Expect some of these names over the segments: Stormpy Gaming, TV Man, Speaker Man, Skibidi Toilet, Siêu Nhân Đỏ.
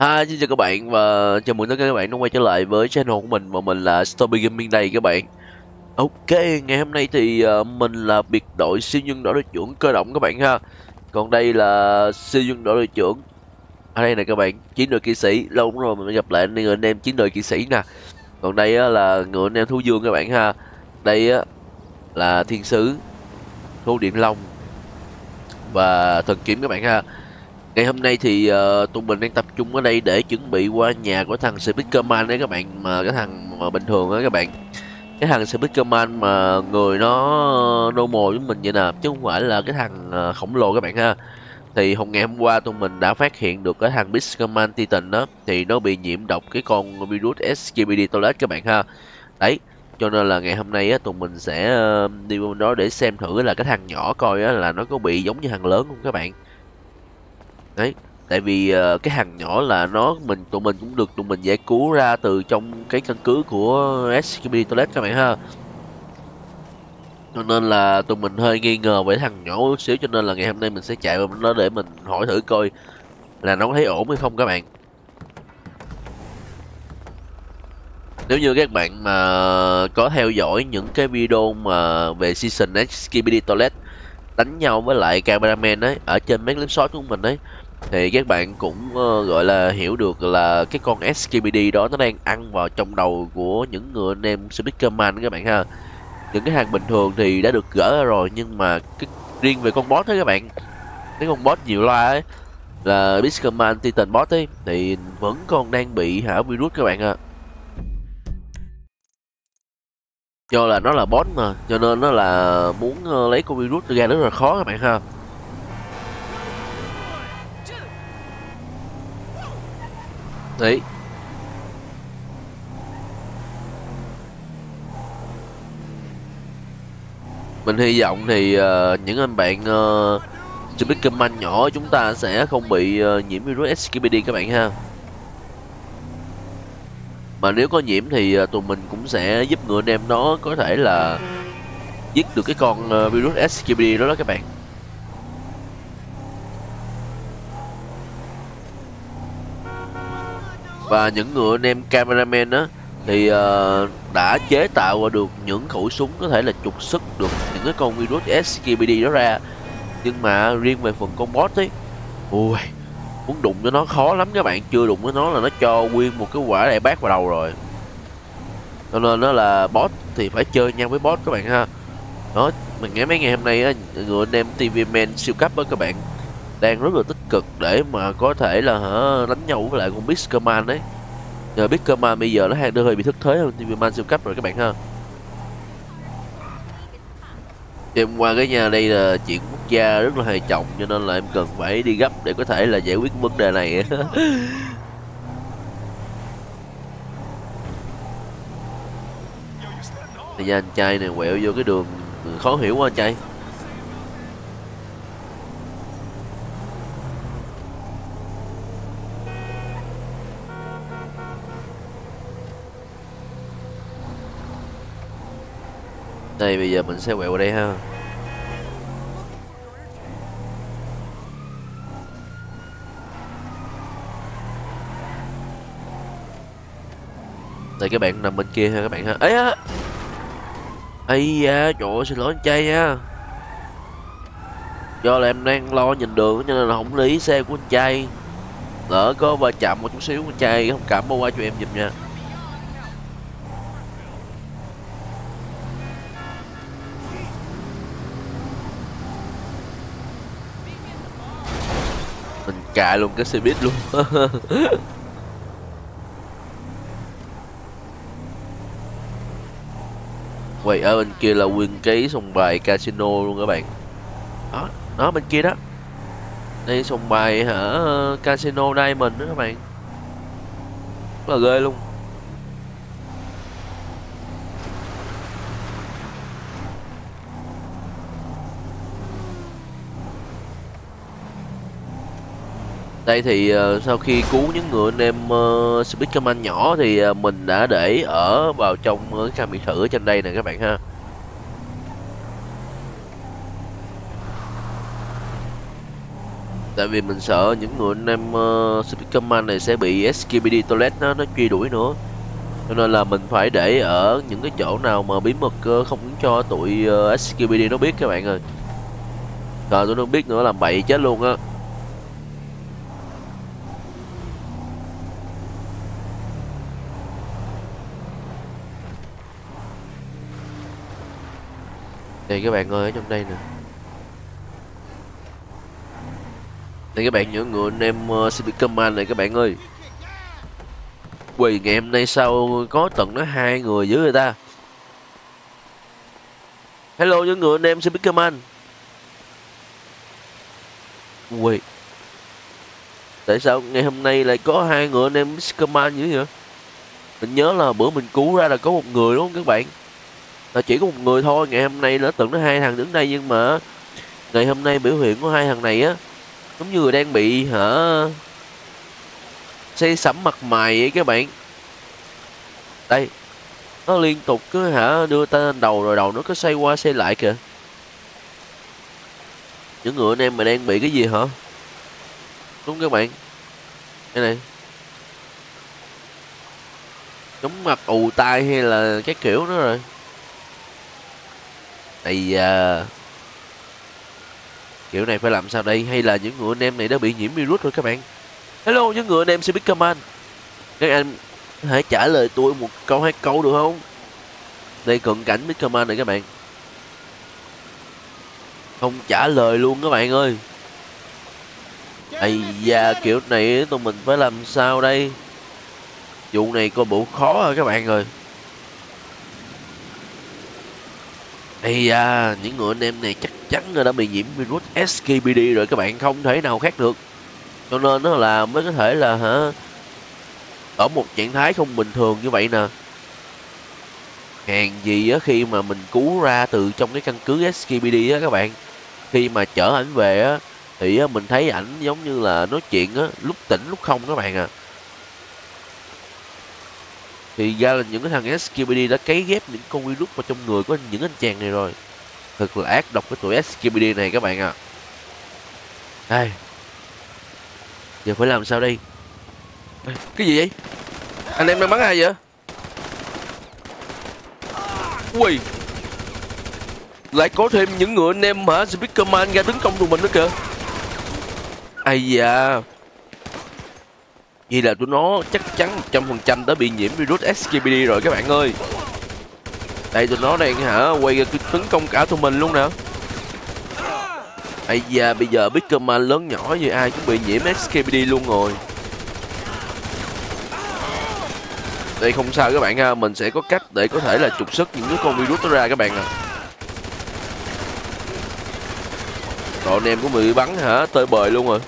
Xin chào các bạn và chào mừng tất cả các bạn đã quay trở lại với channel của mình, và mình là Stormpy Gaming đây các bạn. Ok, ngày hôm nay thì mình là biệt đội siêu nhân đỏ đội trưởng cơ động các bạn ha. Còn đây là siêu nhân đỏ đội trưởng. Ở đây này các bạn, chiến đội kỵ sĩ, lâu lắm rồi mình mới gặp lại người anh em chiến đội kỵ sĩ nè. Còn đây á, là người anh em thú vương các bạn ha. Đây á, là thiên sứ, thú điện long và thần kiếm các bạn ha. Ngày hôm nay thì tụi mình đang tập trung ở đây để chuẩn bị qua nhà của thằng Speaker Man đấy các bạn. Mà cái thằng mà bình thường á các bạn, cái thằng Speaker Man mà người nó nô mồ với mình vậy nè, chứ không phải là cái thằng khổng lồ các bạn ha. Thì ngày hôm qua tụi mình đã phát hiện được cái thằng Speaker Man Titan đó, thì nó bị nhiễm độc cái con virus Skibidi Toilet các bạn ha. Đấy, cho nên là ngày hôm nay á, tụi mình sẽ đi qua đó để xem thử là cái thằng nhỏ coi á, là nó có bị giống như thằng lớn không các bạn. Đấy, tại vì cái hàng nhỏ là tụi mình cũng được giải cứu ra từ trong cái căn cứ của Skibidi Toilet các bạn ha. Cho nên là tụi mình hơi nghi ngờ về thằng nhỏ một xíu, cho nên là ngày hôm nay mình sẽ chạy vào nó để mình hỏi thử coi là nó thấy ổn hay không các bạn. Nếu như các bạn mà có theo dõi những cái video mà về season Skibidi Toilet đánh nhau với lại cameraman ấy ở trên mấy clip short của mình ấy, thì các bạn cũng gọi là hiểu được là cái con Skibidi đó nó đang ăn vào trong đầu của những người anh em Speaker Man các bạn ha. Những cái hàng bình thường thì đã được gỡ ra rồi, nhưng mà riêng về con boss ấy các bạn, cái con boss nhiều loa ấy là Speaker Man Titan boss ấy, thì vẫn còn đang bị virus các bạn ạ. Do là nó là boss mà, cho nên nó là muốn lấy con virus ra rất là khó các bạn ha. Đấy, mình hy vọng thì những anh bạn Speaker Man nhỏ chúng ta sẽ không bị nhiễm virus Skibidi các bạn ha. Mà nếu có nhiễm thì tụi mình cũng sẽ giúp người anh em đó có thể là giết được cái con virus Skibidi đó các bạn. Và những người anh em cameraman đó thì đã chế tạo được những khẩu súng có thể là trục xuất được những cái con virus Skibidi đó ra. Nhưng mà riêng về phần con boss ấy, ui, muốn đụng cho nó khó lắm các bạn. Chưa đụng với nó là nó cho nguyên một cái quả đại bác vào đầu rồi. Cho nên đó là boss thì phải chơi nhau với boss các bạn ha. Đó, mình nghe mấy ngày hôm nay á, người anh em TV Man siêu cấp đó các bạn, đang rất là tích cực để mà có thể là đánh nhau với lại con Speaker Man đấy. Nhờ Speaker Man bây giờ nó hơi bị thức thế hơn TV Man siêu cấp rồi các bạn ha. Em qua cái nhà đây là chuyện quốc gia rất là hệ trọng, cho nên là em cần phải đi gấp để có thể là giải quyết vấn đề này. Thì ra anh trai này quẹo vô cái đường khó hiểu quá anh trai. Đây bây giờ mình sẽ quẹo vào đây ha. Đây các bạn nằm bên kia ha các bạn ha. Ấy á, ấy da, trời ơi, xin lỗi anh trai nha. Do là em đang lo nhìn đường cho nên là không lý xe của anh trai, lỡ có va chạm một chút xíu anh trai không cảm ơn qua cho em giùm nha. Cài luôn cái xe buýt luôn. Quay ở bên kia là nguyên cái sòng bài casino luôn các bạn. Đó, nó bên kia đó. Đây sòng bài casino đây mình đó các bạn. Rất là ghê luôn. Đây thì sau khi cứu những người anh em Speaker Man nhỏ thì mình đã để ở vào trong cái cam bị thử ở trên đây nè các bạn ha. tại vì mình sợ những người anh em Speaker Man này sẽ bị Skibidi Toilet nó truy đuổi nữa, cho nên là mình phải để ở những cái chỗ nào mà bí mật, không cho tụi Skibidi nó biết các bạn ơi. Rồi tụi nó biết nữa làm bậy chết luôn á. Đây các bạn ơi, ở trong đây nè. Đây các bạn, những người anh em Speaker Man này các bạn ơi. Quỳ ngày hôm nay sao có tận nó 2 người dữ người ta. Hello những người anh em Speaker Man. Quỳ. Tại sao ngày hôm nay lại có 2 người anh em Speaker Man dữ vậy? Mình nhớ là bữa mình cứu ra là có 1 người đúng không các bạn? Là chỉ có 1 người thôi, ngày hôm nay lỡ tưởng nó 2 thằng đứng đây, nhưng mà ngày hôm nay biểu hiện của 2 thằng này á giống như đang bị xây sẫm mặt mày ấy các bạn. Đây nó liên tục cứ đưa tay lên đầu rồi đầu nó cứ xoay qua xoay lại kìa. Những người anh em mà đang bị cái gì hả, đúng các bạn, đây này, chống mặt ù tai hay là cái kiểu nữa rồi. Kiểu này phải làm sao đây? Hay là những người anh em này đã bị nhiễm virus rồi các bạn? Hello những người anh em Speaker Man, các anh hãy trả lời tôi một câu 2 câu được không? Đây cận cảnh Speaker Man này các bạn, không trả lời luôn các bạn ơi. Kiểu này tụi mình phải làm sao đây? Vụ này coi bộ khó rồi các bạn ơi. Những người anh em này chắc chắn là đã bị nhiễm virus Skibidi rồi các bạn, không thể nào khác được. Cho nên nó là mới có thể là ở một trạng thái không bình thường như vậy nè. Hàng gì á, khi mà mình cứu ra từ trong cái căn cứ Skibidi á các bạn, khi mà chở ảnh về á thì mình thấy ảnh giống như là nói chuyện á, lúc tỉnh lúc không các bạn à. Thì ra là những cái thằng Skibidi đã cấy ghép những con virus vào trong người của những anh chàng này rồi. Thật là ác độc cái tụi Skibidi này các bạn ạ. Đây, giờ phải làm sao đây? Cái gì vậy? Anh em đang bắn ai vậy? Ui, lại có thêm những người anh em Speaker Man ra tấn công tụi mình nữa kìa. Vậy là tụi nó chắc chắn 100% đã bị nhiễm virus Skibidi rồi các bạn ơi. Đây tụi nó đang quay ra tấn công cả tụi mình luôn nè. Bây giờ Speaker Man lớn nhỏ như ai cũng bị nhiễm Skibidi luôn rồi. Đây không sao các bạn ha, mình sẽ có cách để có thể là trục xuất những cái con virus đó ra các bạn ạ. Rồi anh em của mình bị bắn tơi bời luôn rồi.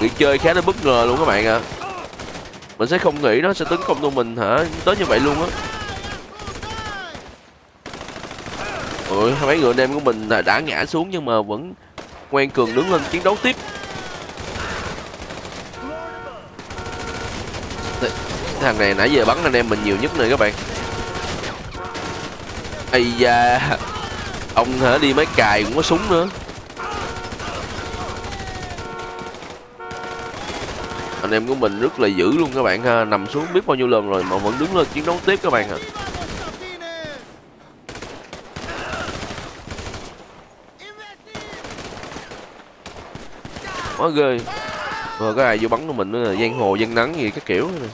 Người chơi khá là bất ngờ luôn các bạn ạ. Mình sẽ không nghĩ nó sẽ tấn công tụi mình tới như vậy luôn á. Ôi, mấy người anh em của mình đã ngã xuống nhưng mà vẫn ngoan cường đứng lên chiến đấu tiếp. Thằng này nãy giờ bắn anh em mình nhiều nhất này các bạn. Ông đi máy cài cũng có súng nữa. Anh em của mình rất là dữ luôn các bạn ha, nằm xuống biết bao nhiêu lần rồi mà vẫn đứng lên chiến đấu tiếp các bạn ạ. Quá ghê. Rồi có ai vô bắn của mình nữa, giang hồ giang nắng gì các kiểu này.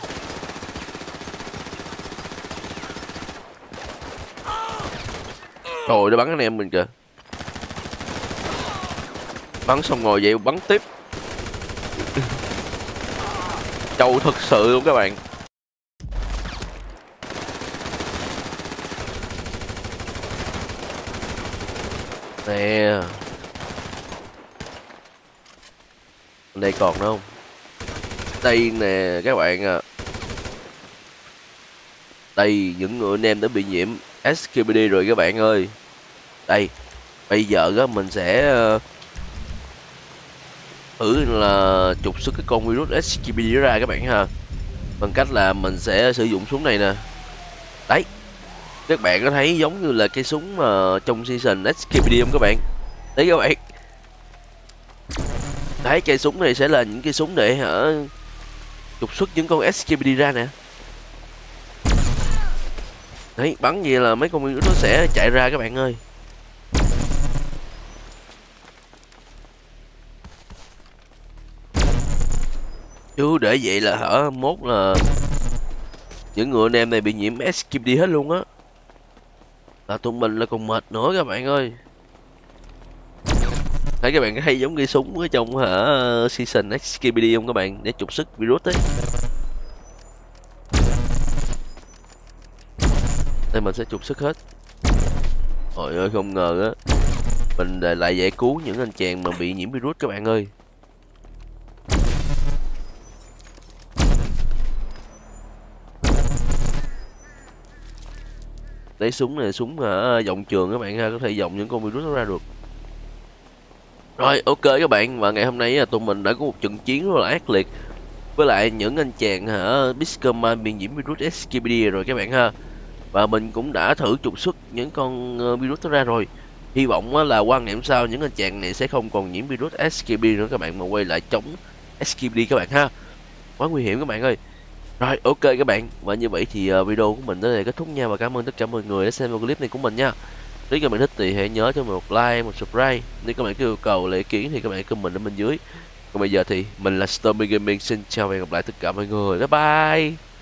Trời, nó bắn anh em mình kìa. Bắn xong rồi vậy bắn tiếp. Trâu thật sự luôn các bạn. Nè, đây còn nữa không? Đây nè các bạn ạ. Đây những người anh em đã bị nhiễm Skibidi rồi các bạn ơi. Đây, bây giờ đó mình sẽ thử là trục xuất cái con virus Skibidi ra các bạn ha, bằng cách là mình sẽ sử dụng súng này nè. Đấy, Các bạn có thấy giống như là cái súng mà trong season Skibidi không các bạn? Đấy các bạn. Đấy, cây súng này sẽ là những cây súng để hả trục xuất những con Skibidi ra nè. Đấy, bắn gì là mấy con nó sẽ chạy ra các bạn ơi. Chứ để vậy là hả mốt là những người anh em này bị nhiễm Skibidi hết luôn á. Là tụi mình là còn mệt nữa các bạn ơi. Thấy các bạn hay giống cây súng ở trong hả season Skibidi không các bạn, để trục sức virus ấy. Đây mình sẽ trục sức hết. Trời ơi không ngờ á, mình lại giải cứu những anh chàng mà bị nhiễm virus các bạn ơi. Đấy, súng này súng hả vòng trường các bạn ha, có thể vòng những con virus nó ra được. Rồi ok các bạn, và ngày hôm nay tụi mình đã có một trận chiến rất là ác liệt với lại những anh chàng hả Speaker Man bị nhiễm virus Skibidi rồi các bạn ha. Và mình cũng đã thử trục xuất những con virus ra rồi. Hy vọng là qua ngày hôm sau những anh chàng này sẽ không còn nhiễm virus Skibidi nữa các bạn, mà quay lại chống Skibidi các bạn ha. Quá nguy hiểm các bạn ơi. Rồi ok các bạn, và như vậy thì video của mình tới đây kết thúc nha. Và cảm ơn tất cả mọi người đã xem clip này của mình nha. Nếu các bạn thích thì hãy nhớ cho mình một like, một subscribe. Nếu các bạn có yêu cầu lấy ý kiến thì các bạn comment ở bên dưới. Còn bây giờ thì mình là Stormpy Gaming, xin chào và hẹn gặp lại tất cả mọi người. Bye bye.